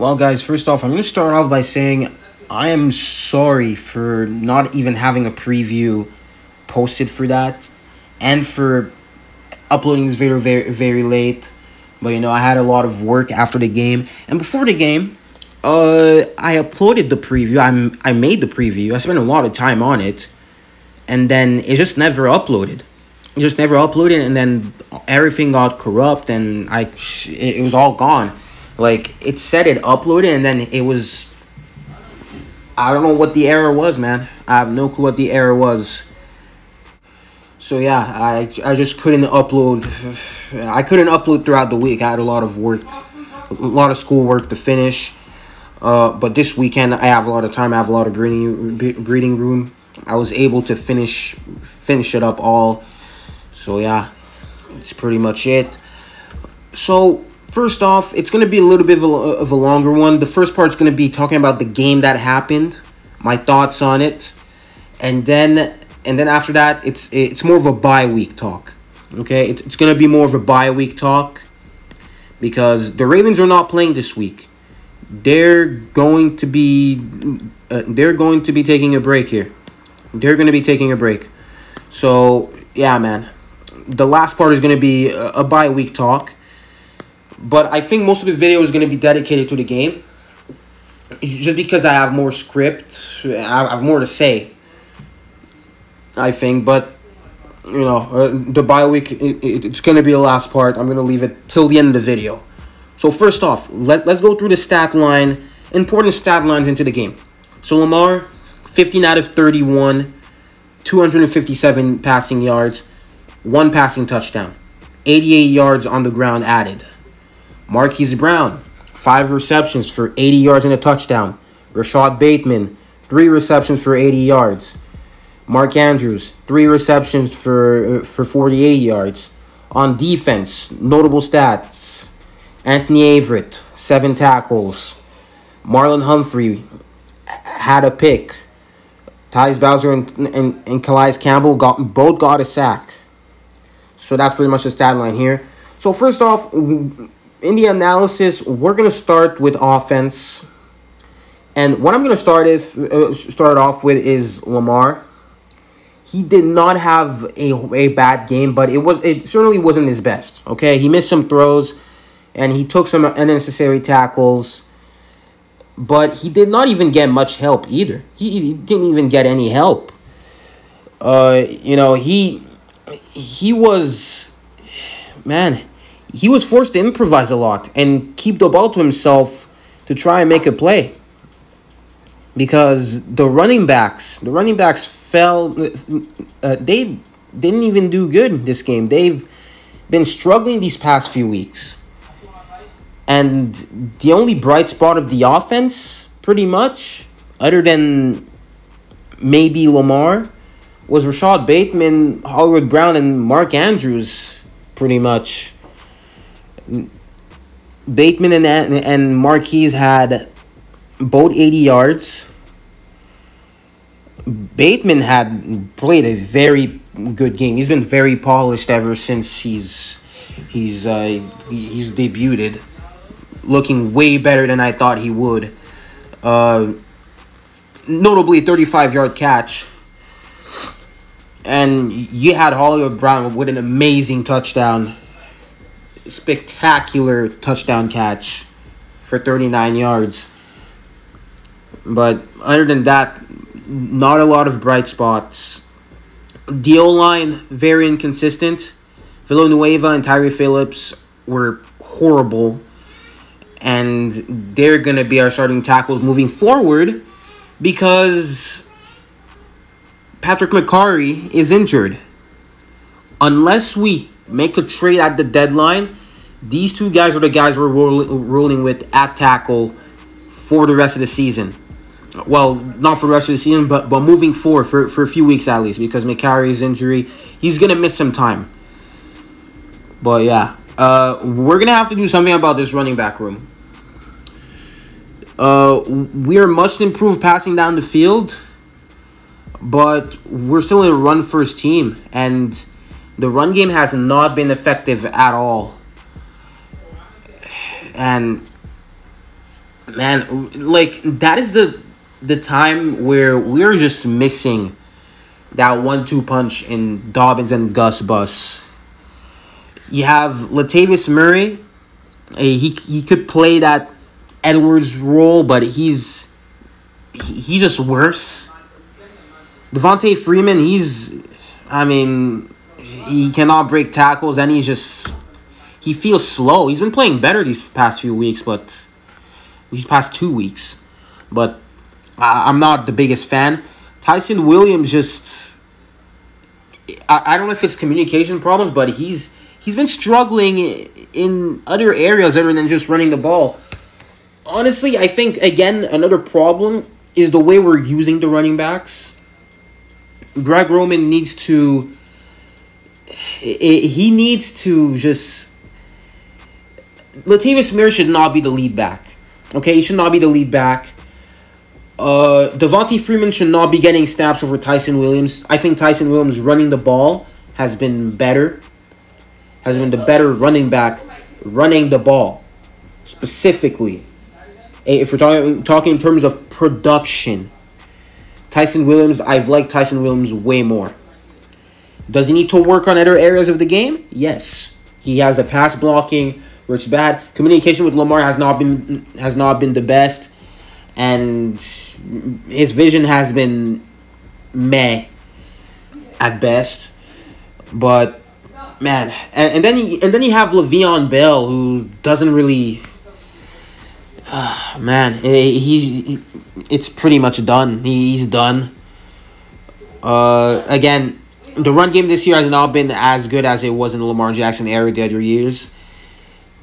Well, guys, first off, I'm going to start off by saying I am sorry for not even having a preview posted for that and for uploading this video very late. But, you know, I had a lot of work after the game. And before the game, I uploaded the preview. I made the preview. I spent a lot of time on it. And then it just never uploaded. It just never uploaded, and then everything got corrupt, and it was all gone. Like, it said it uploaded, and then it was... I don't know what the error was, man. I have no clue what the error was. So, yeah, I just couldn't upload. I couldn't upload throughout the week. I had a lot of work, a lot of schoolwork to finish. But this weekend, I have a lot of time. I have a lot of breathing room. I was able to finish it up all. So, yeah, that's pretty much it. So... First off, it's going to be a little bit of a longer one. The first part's going to be talking about the game that happened, my thoughts on it, and then after that, it's more of a bye-week talk, okay? It's going to be more of a bye-week talk because the Ravens are not playing this week. They're going to be taking a break here. They're going to be taking a break. So, yeah, man. The last part is going to be a bye-week talk. But I think most of the video is going to be dedicated to the game. Just because I have more script. I have more to say, I think. But, you know, the bye week, it's going to be the last part. I'm going to leave it till the end of the video. So, first off, let's go through the stat line. Important stat lines into the game. So, Lamar, 15 out of 31. 257 passing yards. 1 passing touchdown. 88 yards on the ground added. Marquise Brown, 5 receptions for 80 yards and a touchdown. Rashad Bateman, 3 receptions for 80 yards. Mark Andrews, 3 receptions for 48 yards. On defense, notable stats. Anthony Averett, 7 tackles. Marlon Humphrey had a pick. Ty's Bowser and Kalias Campbell both got a sack. So that's pretty much the stat line here. So first off... In the analysis, we're going to start with offense. And what I'm going to start off with is Lamar. He did not have a bad game, but it certainly wasn't his best. Okay, he missed some throws, and he took some unnecessary tackles. But he did not even get much help either. He didn't even get any help. You know, he was... Man... He was forced to improvise a lot and keep the ball to himself to try and make a play. Because the running backs fell. They didn't even do good this game. They've been struggling these past few weeks. And the only bright spot of the offense, pretty much, other than maybe Lamar, was Rashad Bateman, Hollywood Brown, and Mark Andrews, pretty much. Bateman and Marquise had both 80 yards. Bateman had played a very good game. He's been very polished ever since he's debuted, looking way better than I thought he would. Notably, a 35-yard catch. And you had Hollywood Brown with an amazing touchdown. Spectacular touchdown catch for 39 yards. But other than that, not a lot of bright spots. The O-line, very inconsistent. Villanueva and Tyree Phillips were horrible. And they're going to be our starting tackles moving forward because Patrick McCurry is injured. Unless we make a trade at the deadline, these two guys are the guys we're rolling with at tackle for the rest of the season. Well, not for the rest of the season, but moving forward for a few weeks at least, because McCarry's injury, he's going to miss some time. But yeah, we're going to have to do something about this running back room. We are much improved passing down the field, but we're still in a run-first team, and the run game has not been effective at all. And man, like, that is the time where we're just missing that 1-2 punch in Dobbins and Gus Bus. You have Latavius Murray. He could play that Edwards role, but he's just worse. Devonte Freeman, he cannot break tackles, and he feels slow. He's been playing better these past 2 weeks. But I'm not the biggest fan. Tyson Williams I don't know if it's communication problems, but he's been struggling in other areas other than just running the ball. Honestly, I think, again, another problem is the way we're using the running backs. Greg Roman needs to just... Latavius Murray should not be the lead back. Okay, he should not be the lead back. Devonte Freeman should not be getting snaps over Tyson Williams. I think Tyson Williams running the ball has been the better running back running the ball, specifically. If we're talking in terms of production, Tyson Williams, I've liked Tyson Williams way more. Does he need to work on other areas of the game? Yes. He has the pass blocking, which is bad. Communication with Lamar has not been the best. And his vision has been meh at best. But, man, and then you have Le'Veon Bell, who doesn't really... it's pretty much done. He's done. Again, the run game this year has not been as good as it was in the Lamar Jackson era the other years.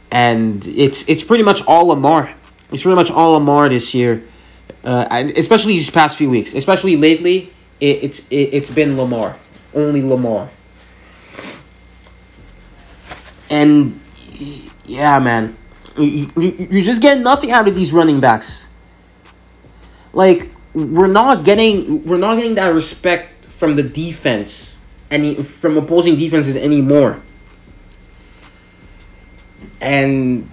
And it's pretty much all Lamar. It's pretty much all Lamar this year, and especially these past few weeks. Especially lately, it's been Lamar, only Lamar. And yeah, man, you just get nothing out of these running backs. Like, we're not getting that respect from the defense, from opposing defenses anymore. And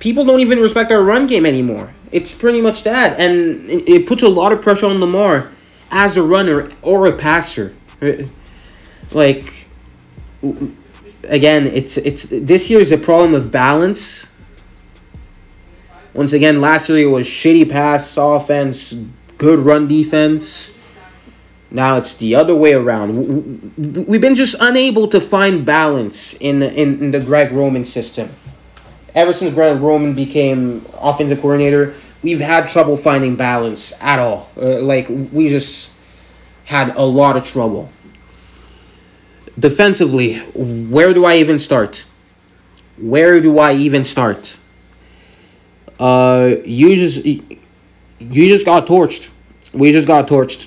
people don't even respect our run game anymore. It's pretty much that. And it puts a lot of pressure on Lamar as a runner or a passer. Like, again, it's this year is a problem of balance. Once again, last year it was shitty pass offense, good run defense. Now it's the other way around. We've been just unable to find balance in the Greg Roman system. Ever since Greg Roman became offensive coordinator, we've had trouble finding balance at all. We just had a lot of trouble. Defensively, where do I even start? You just got torched. We just got torched.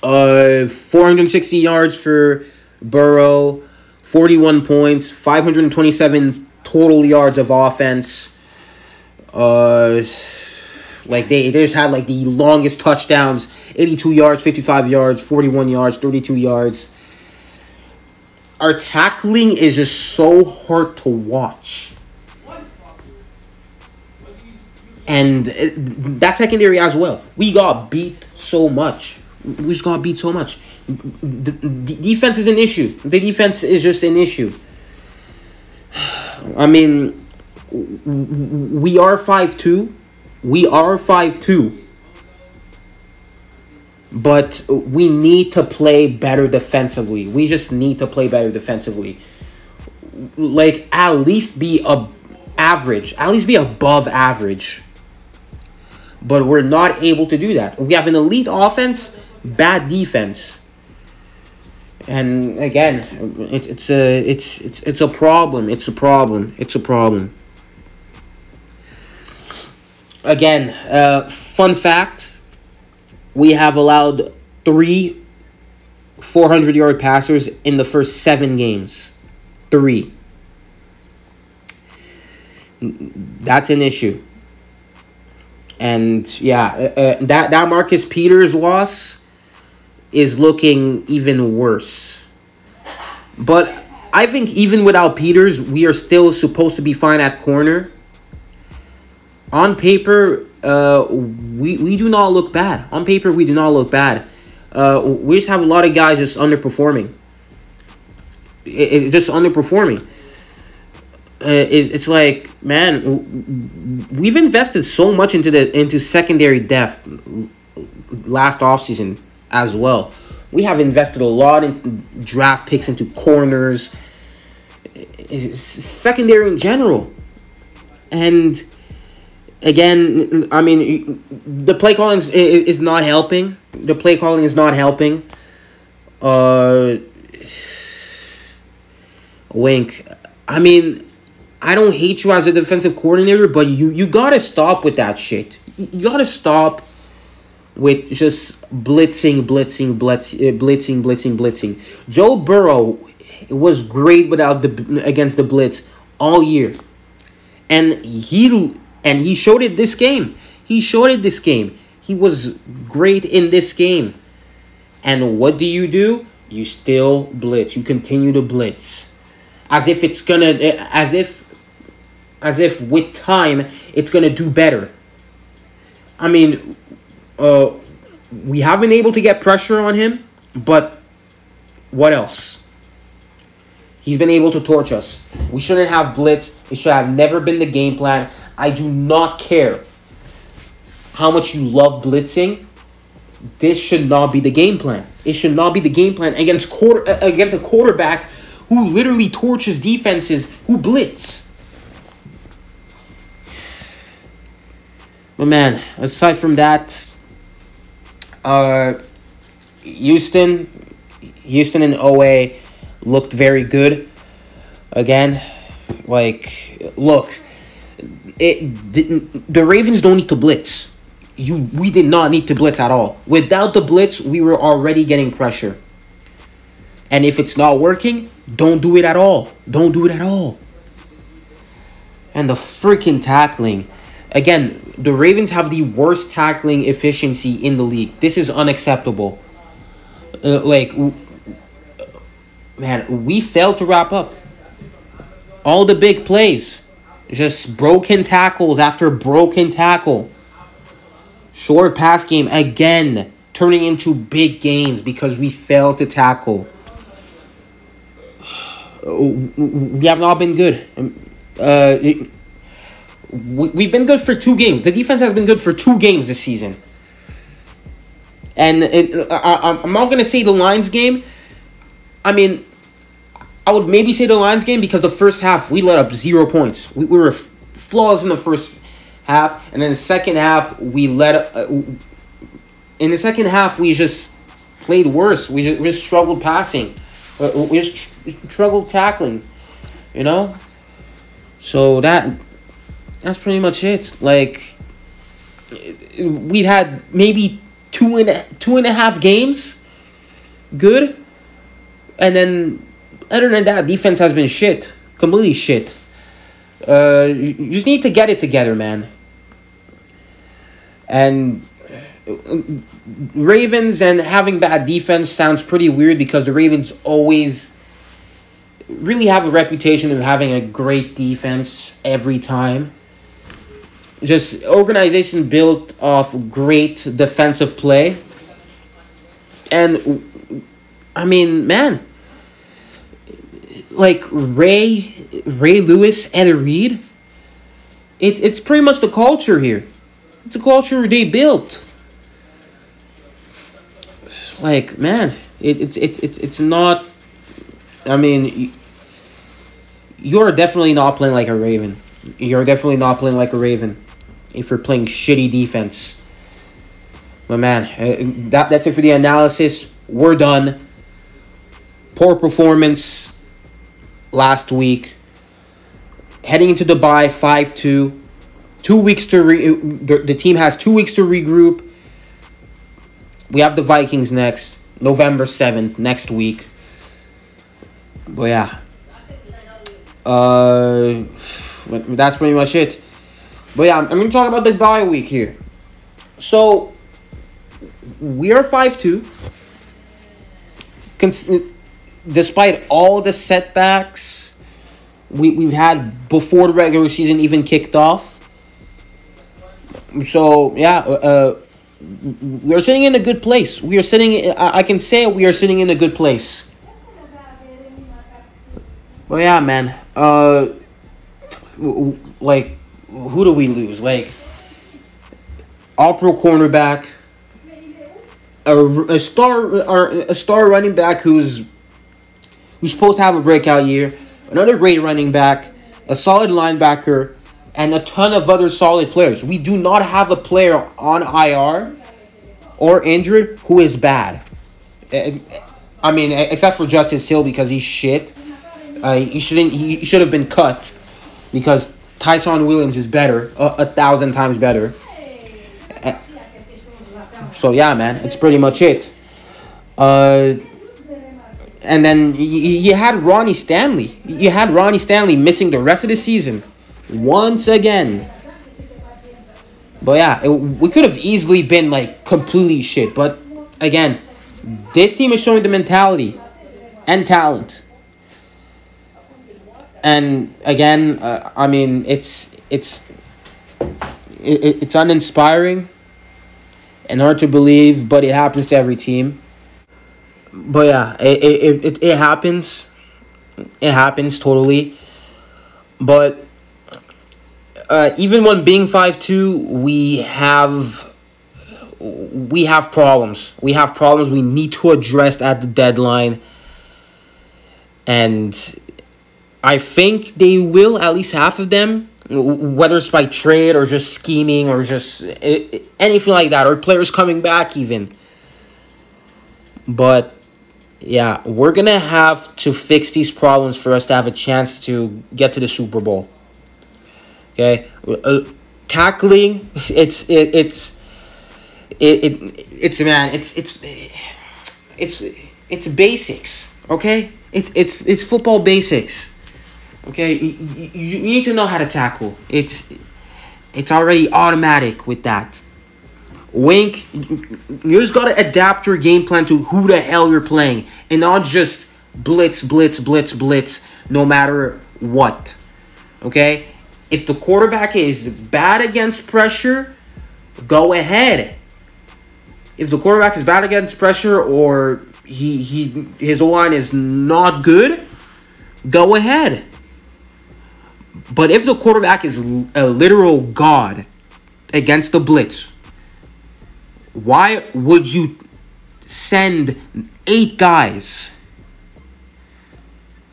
460 yards for Burrow, 41 points, 527 total yards of offense. They just had the longest touchdowns: 82 yards, 55 yards, 41 yards, 32 yards. Our tackling is just so hard to watch, and that secondary as well. We got beat so much. We just got beat so much. The defense is an issue. The defense is just an issue. I mean, we are 5-2. We are 5-2. But we need to play better defensively. We just need to play better defensively. At least be average. At least be above average. But we're not able to do that. We have an elite offense, bad defense. And again, it's a problem. Again, fun fact: we have allowed 3 400-yard passers in the first 7 games. 3. That's an issue. And yeah, that Marcus Peters loss is looking even worse. But I think even without Peters, we are still supposed to be fine at corner. on paper, we do not look bad. On paper, we do not look bad. We just have a lot of guys just underperforming. Just underperforming. It's like, man, we've invested so much into secondary depth last offseason as well. We have invested a lot in draft picks into corners, secondary in general. And again, I mean, the play calling is not helping. The play calling is not helping. Wink. I mean, I don't hate you as a defensive coordinator, but you gotta stop with that shit. You gotta stop with just blitzing. Joe Burrow was great against the blitz all year, and he showed it this game. He was great in this game. And what do? You still blitz. You continue to blitz, as if with time it's gonna do better. I mean, we have been able to get pressure on him, but what else? He's been able to torch us. We shouldn't have blitz. It should have never been the game plan. I do not care how much you love blitzing. This should not be the game plan. It should not be the game plan against a quarterback who literally torches defenses who blitz. But man, aside from that, Houston and OA looked very good. Again, like, look, the Ravens don't need to blitz. We did not need to blitz at all. Without the blitz, we were already getting pressure. And if it's not working, don't do it at all. Don't do it at all. And the freaking tackling. Again, the Ravens have the worst tackling efficiency in the league. This is unacceptable. Man, we failed to wrap up. All the big plays. Just broken tackles after broken tackle. Short pass game again, turning into big gains because we failed to tackle. We have not been good. We've been good for 2 games. The defense has been good for 2 games this season. And I'm not going to say the Lions game. I mean, I would maybe say the Lions game because the first half, we let up 0 points. We were flawless in the first half. And in the second half, we just played worse. We just struggled passing. We just struggled tackling, you know? So that's pretty much it. Like, we've had maybe two and a half games good. And then, other than that, defense has been shit. Completely shit. You just need to get it together, man. And Ravens and having bad defense sounds pretty weird because the Ravens always really have a reputation of having a great defense every time. Just organization built off great defensive play. And, I mean, man, like Ray Lewis, Ed Reed, it's pretty much the culture here. It's a culture they built. Like, man, it's not. I mean, you're definitely not playing like a Raven. You're definitely not playing like a Raven if you're playing shitty defense. But man, that's it for the analysis. We're done. Poor performance last week. Heading into Dubai, 5-2. 2 weeks to the team has 2 weeks to regroup. We have the Vikings next, November 7th, next week. But yeah. That's pretty much it. But yeah, I'm going to talk about the bye week here. So, we are 5-2. Despite all the setbacks we've had before the regular season even kicked off. So, yeah, we're sitting in a good place. We are sitting, I can say we are sitting in a good place. But yeah, man, like, who do we lose? Like, all-pro cornerback, a star running back who's supposed to have a breakout year, another great running back, a solid linebacker, and a ton of other solid players. We do not have a player on IR or injured who is bad. I mean, except for Justice Hill, because he's shit. He should have been cut because Tyson Williams is better, 1,000 times better. So yeah, man, it's pretty much it. And then you had Ronnie Stanley. You had Ronnie Stanley missing the rest of the season once again. But yeah, we could have easily been like completely shit. But again, this team is showing the mentality and talent. And again, I mean, it's uninspiring and hard to believe, but it happens to every team. But yeah, it happens. It happens totally. But even when being 5'2", we have problems. We have problems we need to address at the deadline. And I think they will, at least half of them, whether it's by trade or just scheming or just anything like that, or players coming back even. But yeah, we're going to have to fix these problems for us to have a chance to get to the Super Bowl. Okay? Tackling, it's basics, okay? It's football basics. Okay, you need to know how to tackle. It's already automatic with that. Wink, you just gotta adapt your game plan to who the hell you're playing, and not just blitz, no matter what. Okay, if the quarterback is bad against pressure, go ahead. If the quarterback is bad against pressure, or his O-line is not good, go ahead. But if the quarterback is a literal god against the blitz, why would you send 8 guys?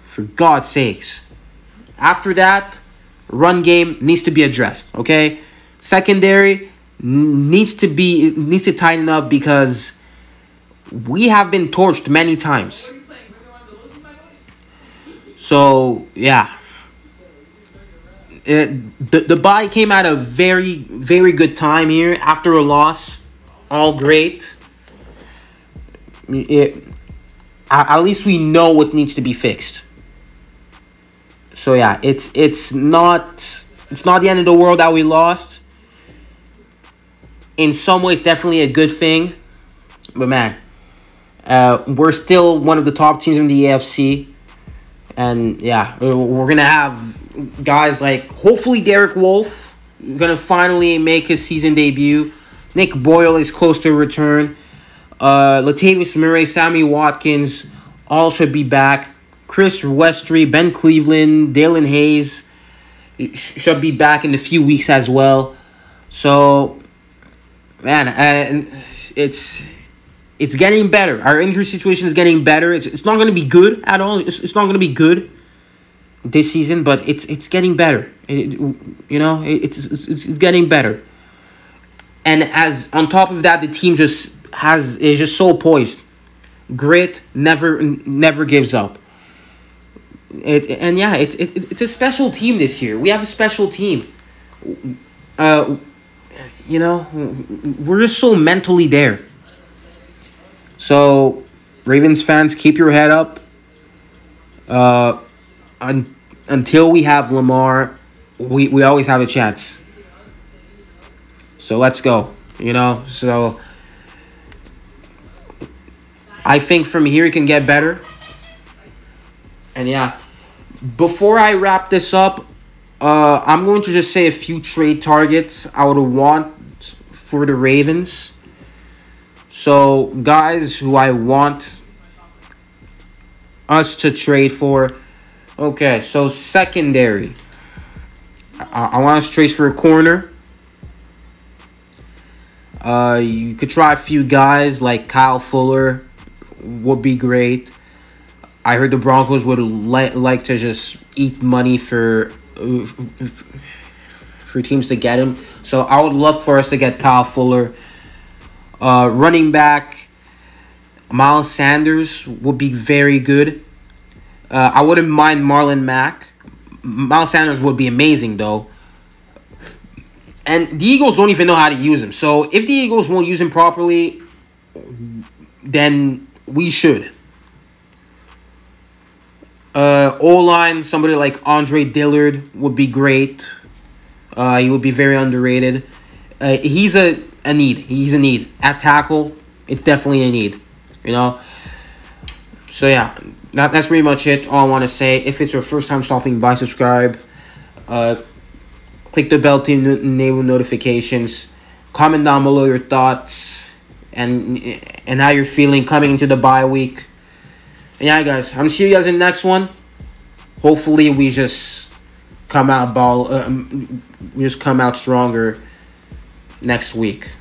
For God's sakes. After that, run game needs to be addressed, okay? Secondary needs to tighten up because we have been torched many times. So, yeah. The bye came at a very, very good time here after a loss. All great. At least we know what needs to be fixed. So yeah, it's not the end of the world that we lost. In some ways, definitely a good thing. But man, we're still one of the top teams in the AFC. And yeah, we're going to have guys like, hopefully, Derek Wolfe going to finally make his season debut. Nick Boyle is close to return. Latavius Murray, Sammy Watkins all should be back. Chris Westry, Ben Cleveland, Dalen Hayes should be back in a few weeks as well. So, man, it's getting better. Our injury situation is getting better. It's not going to be good at all. It's not going to be good this season, but it's getting better. It's getting better. And as on top of that, the team is just so poised. Grit never gives up. It's a special team this year. We have a special team. We're just so mentally there. So, Ravens fans, keep your head up. Until we have Lamar, we always have a chance. So, let's go. So I think from here it can get better. And, yeah. Before I wrap this up, I'm going to just say a few trade targets I would want for the Ravens. So guys who I want us to trade for. Okay, so secondary. I want us to trade for a corner. You could try a few guys like Kyle Fuller would be great. I heard the Broncos would like to just eat money for teams to get him. So I would love for us to get Kyle Fuller. Running back, Miles Sanders would be very good. I wouldn't mind Marlon Mack. Miles Sanders would be amazing, though. And the Eagles don't even know how to use him. So if the Eagles won't use him properly, then we should. O-line, somebody like Andre Dillard would be great. He would be very underrated. He's a need. He's a need. At tackle, it's definitely a need, you know. So, yeah, that's pretty much it. All I want to say, if it's your first time stopping by, subscribe. Click the bell to enable notifications. Comment down below your thoughts and how you're feeling coming into the bye week. And yeah, guys, I'm going to see you guys in the next one. Hopefully, we just come out stronger next week.